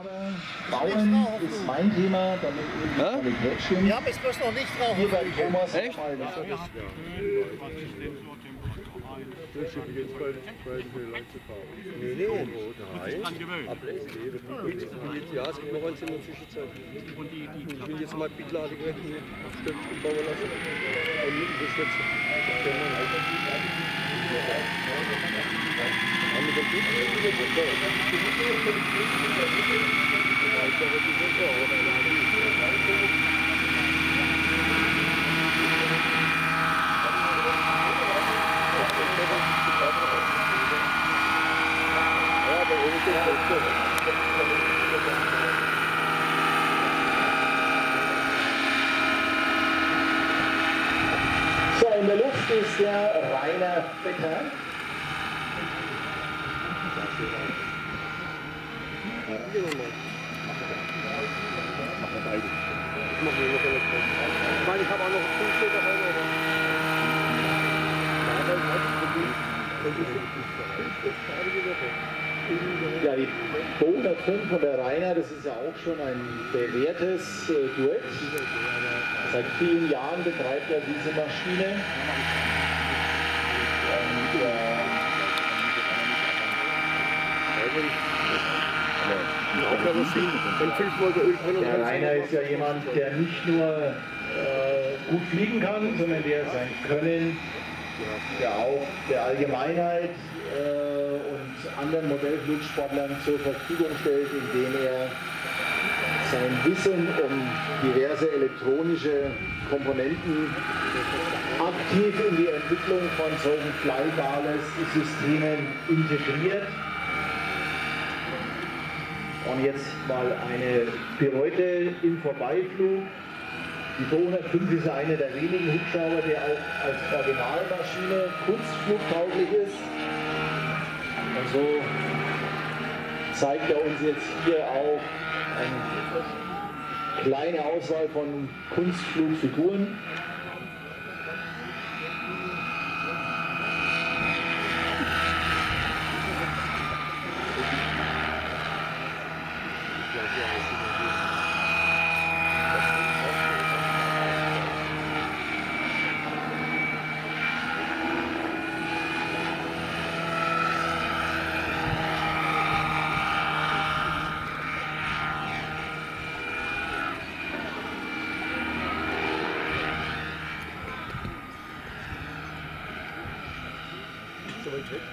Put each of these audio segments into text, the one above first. Aber Bauen ist mein Thema, damit wir nicht wegstehen. Ja, ich muss noch nicht drauf. Hier bei Thomas. Echt? Ja, ich will jetzt mal Bietlade retten, Stöpfchen bauen lassen. Und mit so, in der Luft ist der Rainer Vetter. Ich meine, ich habe auch noch 5 Meter weiter. Ja, die Bo 105 von der Rainer, das ist ja auch schon ein bewährtes Duett. Seit vielen Jahren betreibt er diese Maschine. Und, der Rainer ist ja jemand, der nicht nur gut fliegen kann, sondern der sein Können ja auch der Allgemeinheit und anderen Modellflugsportlern zur Verfügung stellt, indem er sein Wissen um diverse elektronische Komponenten aktiv in die Entwicklung von solchen Flybar-Systemen integriert. Und jetzt mal eine Pirouette im Vorbeiflug. Die Bo 105 ist eine der wenigen Hubschrauber, der auch als Originalmaschine kunstflugtauglich ist. Und so zeigt er uns jetzt hier auch eine kleine Auswahl von Kunstflugfiguren.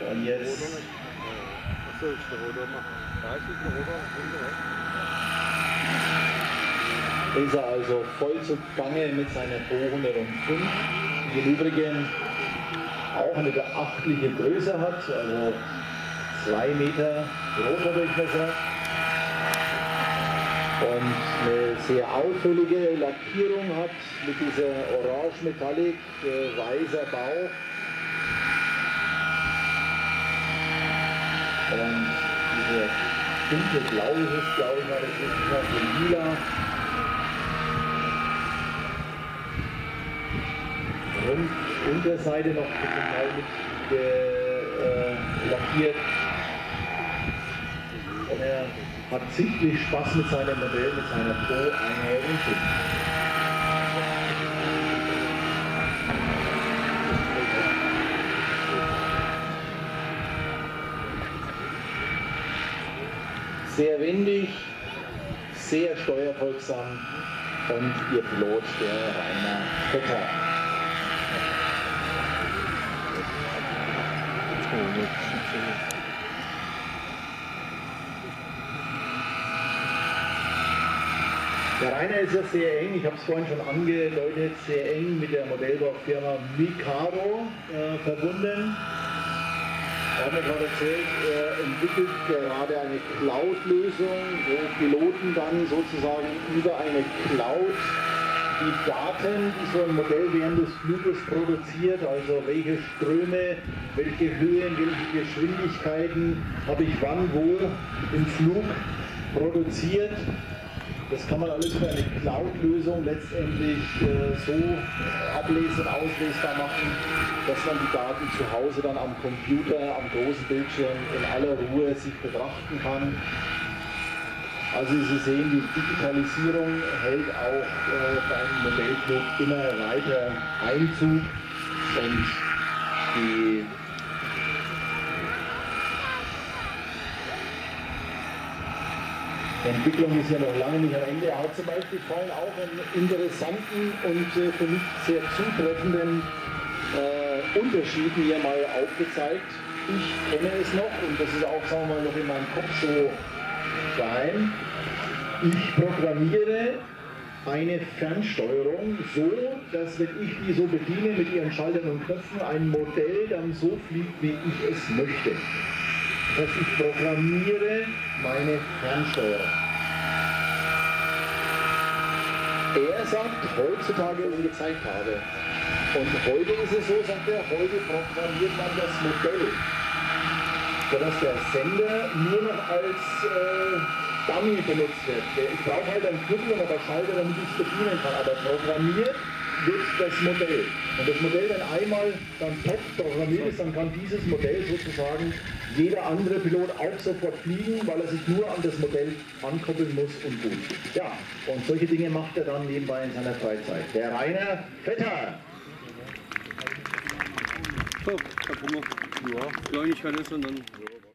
Und jetzt ist er also voll zu Gange mit seiner Bo 105, die im Übrigen auch eine beachtliche Größe hat, also 2 Meter Rotordurchmesser und eine sehr auffällige Lackierung hat mit dieser orange-metallic weißer Bauch. Und diese dunkelblaue ist, glaube ich, das ist etwas lila. Und Unterseite noch mit lackiert. Und er hat ziemlich Spaß mit seinem Modell, mit seiner Bo 105. Sehr windig, sehr steuerfolgsam und ihr Pilot, der Rainer Vetter. Der Rainer ist ja sehr eng, ich habe es vorhin schon angedeutet, sehr eng mit der Modellbaufirma Mikado verbunden. Ich habe mir gerade erzählt, er entwickelt gerade eine Cloud-Lösung, wo Piloten dann sozusagen über eine Cloud die Daten, die so ein Modell während des Fluges produziert, also welche Ströme, welche Höhen, welche Geschwindigkeiten habe ich wann wo im Flug produziert. Das kann man alles über eine Cloud-Lösung letztendlich so ablesen und auslesbar machen, dass man die Daten zu Hause dann am Computer, am großen Bildschirm in aller Ruhe sich betrachten kann. Also Sie sehen, die Digitalisierung hält auch beim Modellclub immer weiter Einzug und die Entwicklung ist ja noch lange nicht am Ende. Er hat zum Beispiel vorhin auch einen interessanten und für mich sehr zutreffenden Unterschied mir mal aufgezeigt. Ich kenne es noch und das ist auch, sagen wir mal, noch in meinem Kopf so rein. Ich programmiere eine Fernsteuerung so, dass wenn ich die so bediene mit ihren Schaltern und Knöpfen, ein Modell dann so fliegt, wie ich es möchte. Dass ich programmiere meine Fernsteuerung. Er sagt heutzutage, was ich gezeigt habe. Und heute ist es so, sagt er, heute programmiert man das Modell. Sodass der Sender nur noch als Dummy benutzt wird. Ich brauche halt einen Knüppel oder einen Schalter, damit ich es bedienen kann. Aber programmiert wird das Modell. Und das Modell, wenn einmal dann top programmiert ist, dann kann dieses Modell sozusagen jeder andere Pilot auch sofort fliegen, weil er sich nur an das Modell ankoppeln muss und gut. Ja, und solche Dinge macht er dann nebenbei in seiner Freizeit. Der Rainer Vetter. So, da kommen wir. Ja, gleich alles und dann...